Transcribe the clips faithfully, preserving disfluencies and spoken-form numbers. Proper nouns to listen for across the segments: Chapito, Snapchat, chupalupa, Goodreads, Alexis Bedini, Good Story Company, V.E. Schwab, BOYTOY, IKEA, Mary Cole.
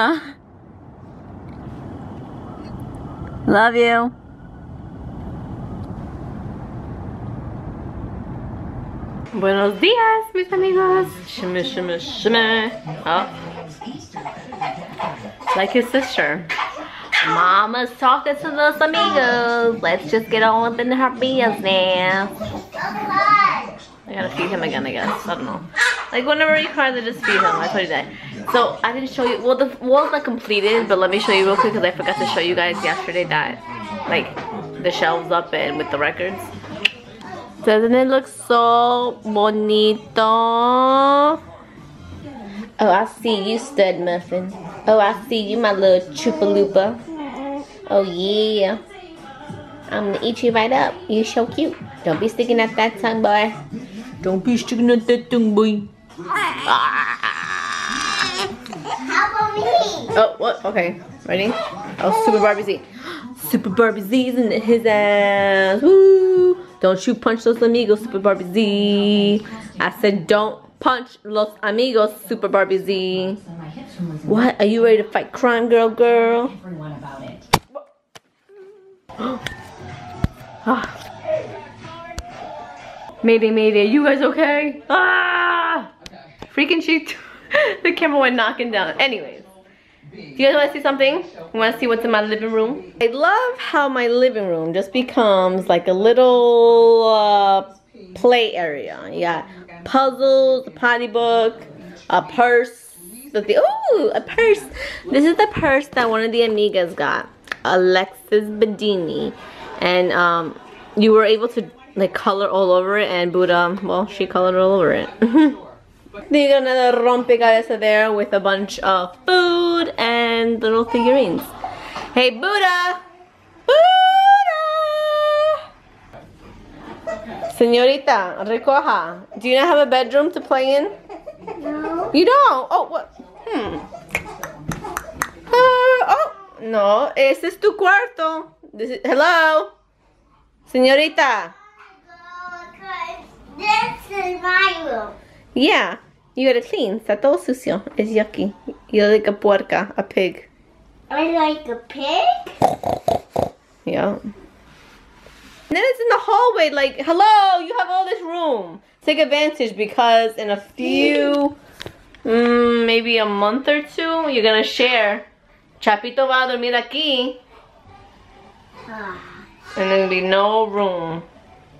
Huh? Love you. Buenos días, mis amigos. Shimmy, shimmy, shimmy. Oh. Like his sister. Mama's talking to those amigos. Let's just get on with her business. I gotta feed him again, I guess. I don't know. Like, whenever you cry, they just feed him. I told you that. So, I didn't show you. Well, the wall's not completed, but let me show you real quick because I forgot to show you guys yesterday that, like, the shelves up and with the records. Doesn't it look so bonito? Oh, I see you, stud muffin. Oh, I see you, my little chupalupa. Oh, yeah. I'm gonna eat you right up. You're so cute. Don't be sticking at that tongue, boy. Don't be sticking at that tongue, boy. Oh, what? Okay. Ready? Oh, Super Barbie Z. Super Barbie Z's in his ass. Woo! Don't you punch those amigos, Super Barbie Z. I said don't punch los amigos, Super Barbie Z. What? Are you ready to fight crime, girl, girl? Mayday, mayday. You guys okay? Ah! Freaking shit. The camera went knocking down. Anyways. Do you guys want to see something? You want to see what's in my living room? I love how my living room just becomes like a little uh, play area. You got puzzles, a potty book, a purse. Ooh, a purse. This is the purse that one of the amigas got. Alexis Bedini. And um, you were able to like color all over it, and Buddha, well, she colored all over it. They got another rompecabezas there with a bunch of food and little figurines. Hey, Buddha! Buddha! Señorita, recoja. Do you not have a bedroom to play in? No. You don't? Oh, what? Hmm. Uh, oh, no. Ese es tu cuarto. This is, hello? Señorita. This is my room. Yeah. You gotta clean. Está todo sucio. It's yucky. You're like a puerca, a pig. I like a pig? Yeah. And then it's in the hallway, like, hello, you have all this room. Take advantage because in a few, mm, maybe a month or two, you're gonna share. Chapito va a dormir aquí. And there'll be no room.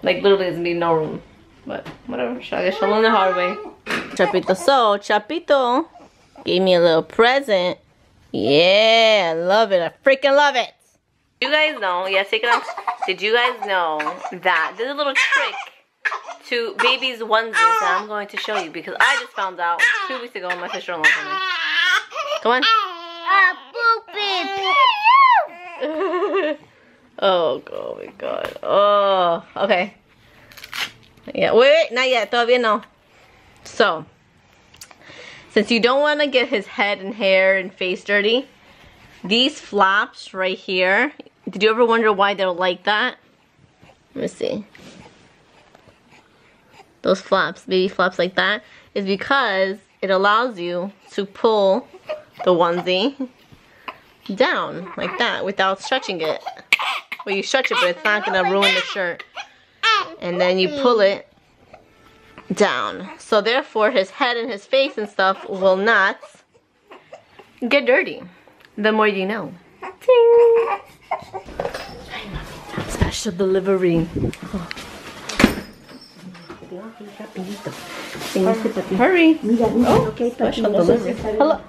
Like, literally, there's gonna be no room. But whatever, I guess she'll learn the hard way. Chapito, so Chapito gave me a little present. Yeah, I love it. I freaking love it. You guys know, yeah, take it off. Did you guys know that there's a little trick to babies' onesies that I'm going to show you because I just found out two weeks ago my sister-in-law told me. Come on. Uh, oh, oh my God. Oh, okay. Yeah, wait, wait, not yet, todavía no. So, since you don't want to get his head and hair and face dirty, these flaps right here, did you ever wonder why they're like that? Let me see. Those flaps, baby flaps like that, is because it allows you to pull the onesie down like that without stretching it. Well, you stretch it, but it's not going to ruin the shirt. And then you pull it down. So therefore his head and his face and stuff will not get dirty. The more you know. Ting. Special delivery. Oh. Hurry. Oh, special delivery. Hello.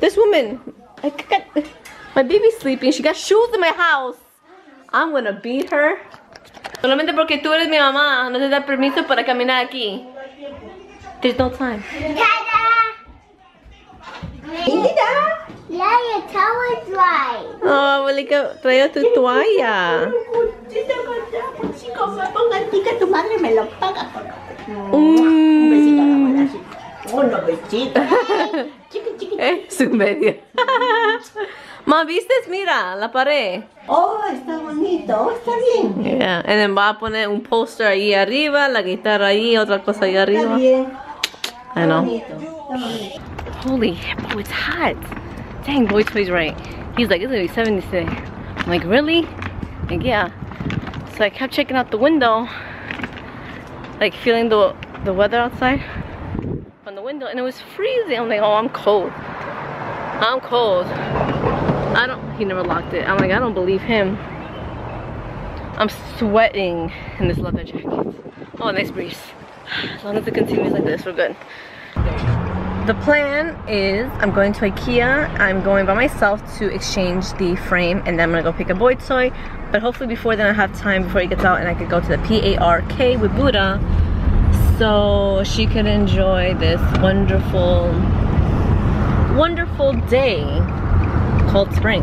This woman. I got, my baby's sleeping. She got shoes in my house. I'm going to beat her. Solamente porque tú eres mi mamá, no te da permiso para caminar aquí. There's no time. Dada! Yeah, your towel is dry. Oh, abuelita, traigo tu toalla. Su media. Ma, ¿viste? Mira, la pared. Oh, está bonito. Oh, está bien. Yeah. And then va a poner un poster ahí arriba, la guitarra ahí, otra cosa ahí arriba. Está bien. I know. Holy hippo, it's hot. dang, BOYTOY's right. He's like, it's gonna be seventy today. I'm like, really? Like, yeah. So I kept checking out the window, like feeling the the weather outside from the window, and it was freezing. I'm like, oh, I'm cold. I'm cold. I don't. He never locked it. I'm like, I don't believe him. I'm sweating in this leather jacket. Oh, nice breeze. As long as it continues like this, we're good. The plan is I'm going to IKEA. I'm going by myself to exchange the frame, and then I'm gonna go pick a BOYTOY. But hopefully before then I have time before he gets out, and I could go to the park with Buddha, so she could enjoy this wonderful, wonderful day called spring.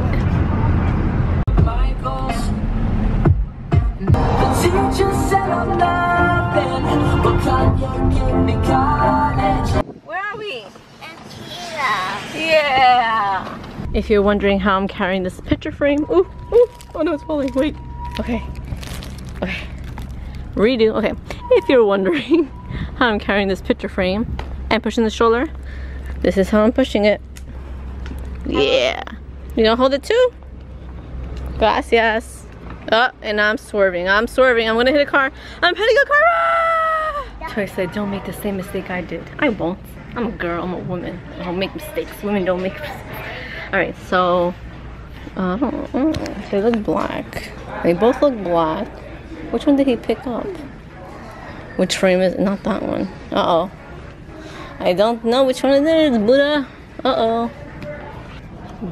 The teacher said I'm nothing, but can you give me college? Where are we? IKEA. Yeah. If you're wondering how I'm carrying this picture frame, ooh, ooh, oh no, it's falling. Wait. Okay. Okay. Redo. Okay. If you're wondering how I'm carrying this picture frame and pushing the stroller, this is how I'm pushing it. Yeah. You gonna hold it too? Gracias. Oh, and I'm swerving. I'm swerving. I'm gonna hit a car. I'm hitting a car. Ah! So I said, don't make the same mistake I did. I won't. I'm a girl. I'm a woman. I don't make mistakes. Women don't make mistakes. All right. So uh, they look black. They both look black. Which one did he pick up? Which frame is it? Not that one. Uh oh. I don't know which one it is, Buddha. Uh oh.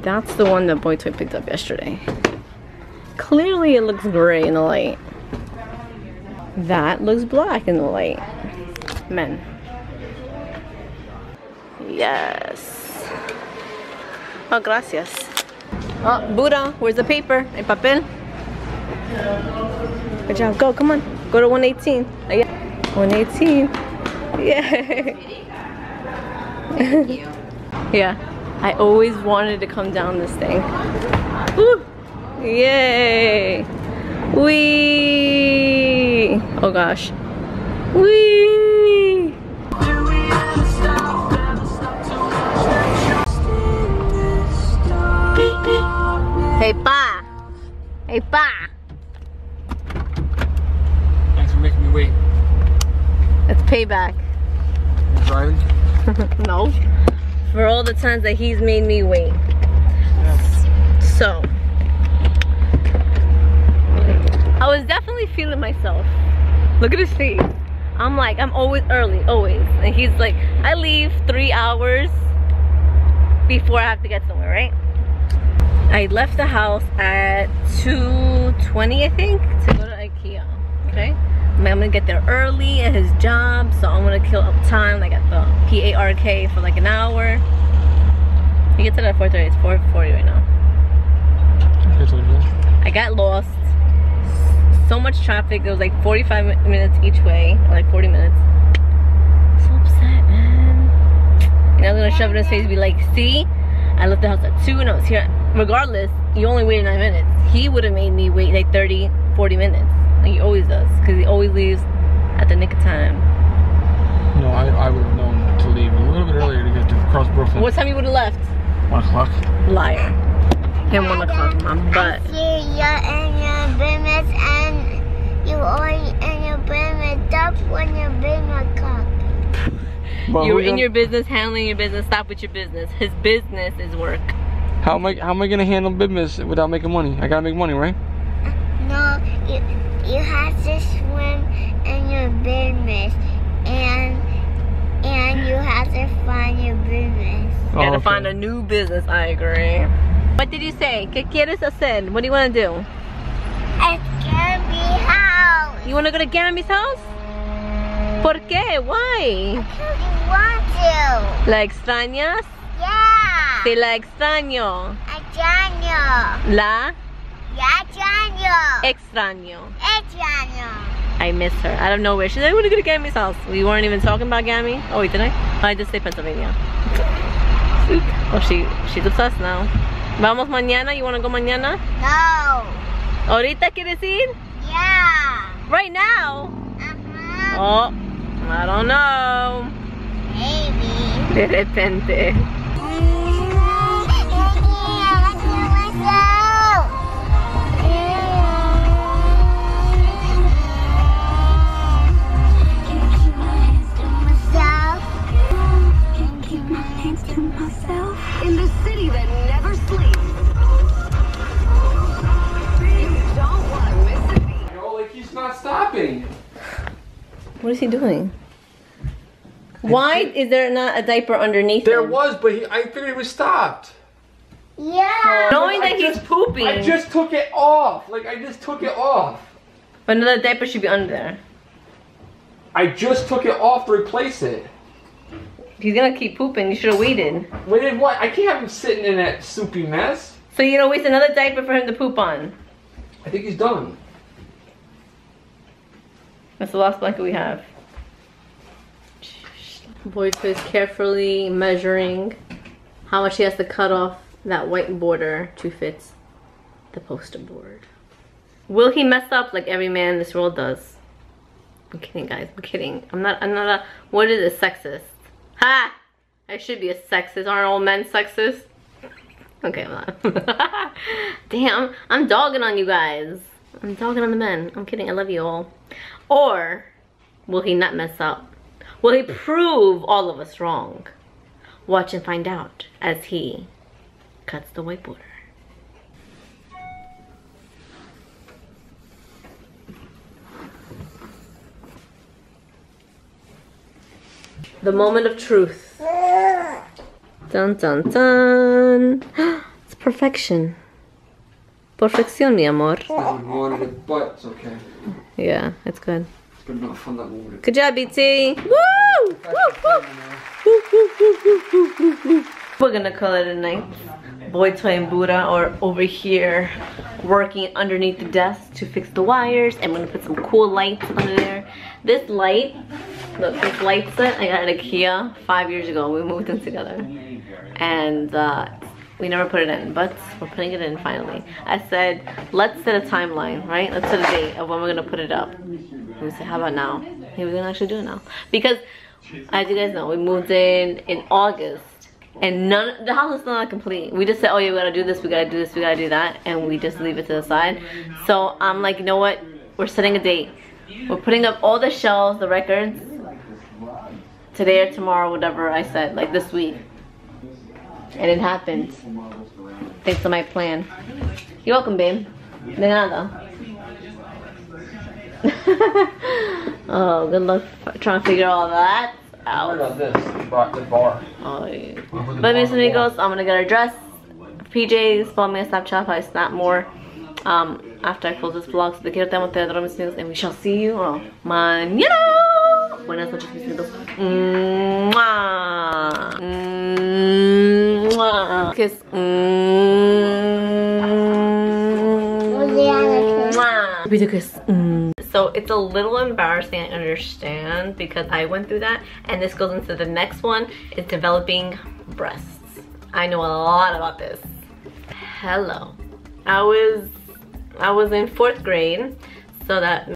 That's the one that BOYTOY picked up yesterday. Clearly it looks gray in the light. That looks black in the light. Men. Yes. Oh, gracias. Oh, Buddha, where's the paper? El papel. Good job. Go, come on. Go to one eighteen. one eighteen. Yay. Thank you. Yeah. I always wanted to come down this thing. Woo. Yay! Wee! Oh gosh. Wee! Hey Pa! Hey Pa! Thanks for making me wait. That's payback. You driving? No. For all the times that he's made me wait. Yeah. So. I was definitely feeling myself. Look at his face. I'm like, I'm always early, always. And he's like, I leave three hours before I have to get somewhere, right? I left the house at two twenty, I think, to go to IKEA, okay? I'm gonna get there early at his job, so I'm gonna kill up time, like at the park for like an hour. He gets it at four thirty, it's four forty right now. I got lost. So much traffic, there was like forty-five minutes each way, or like forty minutes. I'm so upset, man. And I was gonna shove it in his face and be like, see, I left the house at two and I was here. Regardless, you only waited nine minutes. He would have made me wait like thirty, forty minutes. Like he always does, because he always leaves at the nick of time. No, I, I would have known to leave a little bit earlier to get to cross Brooklyn. What time you would have left? One o'clock. Liar. Him one o'clock, mom, but. And you are in your business, stop when your business comes. You're in your business, handling your business, stop with your business. His business is work. How am I how am I gonna handle business without making money? I gotta make money, right? No, you you have to swim in your business and and you have to find your business. You gotta oh, okay. find a new business, I agree. What did you say? ¿Qué quieres hacer? What do you wanna do? House. You want to go to Gammy's house? ¿Por qué? Why? Because you want to. ¿La extrañas? Yeah. Te la extraño. Extraño. La? La extraño. Extraño. Extraño. I miss her. I don't know where. She's like, I want to go to Gammy's house. We weren't even talking about Gammy. Oh, wait, did I? I just say Pennsylvania. Oh, she, she's obsessed now. Vamos mañana? You want to go mañana? No. ¿Ahorita quieres ir? Yeah. Right now? Uh-huh. Oh, I don't know. Maybe. De repente. he doing? Why is there not a diaper underneath there him? There was, but he, I figured he was stopped. Yeah. Knowing like, that I he's just, pooping. I just took it off. Like, I just took it off. But another diaper should be under there. I just took it off to replace it. He's gonna keep pooping. You should have waited. Waited what? I can't have him sitting in that soupy mess. So you're gonna waste another diaper for him to poop on? I think he's done. That's the last blanket we have. BOYTOY is carefully measuring how much he has to cut off that white border to fit the poster board. Will he mess up like every man in this world does? I'm kidding, guys. I'm kidding. I'm not. I'm not a. What is a sexist? Ha! I should be a sexist. Aren't all men sexist? Okay, I'm not. Damn, I'm dogging on you guys. I'm dogging on the men. I'm kidding. I love you all. Or will he not mess up? Will he prove all of us wrong? Watch and find out as he cuts the white border. The moment of truth. Dun dun dun. It's perfection. Perfección, mi amor. It, but it's okay. Yeah, it's good. Good job, B T. Woo! Woo! Woo! Woo! Woo! Woo! Woo! Woo! Woo! We're gonna call it a night. BOYTOY and Buddha are over here working underneath the desk to fix the wires. I'm gonna put some cool lights under there. This light, look, this light set I got at IKEA five years ago. We moved in together, and uh, we never put it in, but we're putting it in finally. I said, let's set a timeline, right? Let's set a date of when we're gonna put it up. We said, how about now? He was gonna actually do it now. Because, as you guys know, we moved in in August. And none, the house is still not complete. We just said, oh yeah, we gotta do this, we gotta do this, we gotta do that. And we just leave it to the side. So I'm like, you know what? We're setting a date. We're putting up all the shelves, the records. Today or tomorrow, whatever I said, like this week. And it happened. Thanks to my plan. You're welcome, babe. De nada. Oh, good luck trying to figure all that out. What about this? Brought the bar. Oh, yeah. But mis amigos, I'm gonna get her dress, P Js, follow me on Snapchat, I snap more um, after I close this vlog. So te quiero, te amo, te adoro, mis amigos, and we shall see you all mañana. Buenas noches, mis amigos. Mwah. Mwah. Kiss. Mwah. Be the kiss. Mwah. So it's a little embarrassing, I understand, because I went through that, and this goes into the next one, is developing breasts. I know a lot about this. Hello. I was I was in fourth grade, so that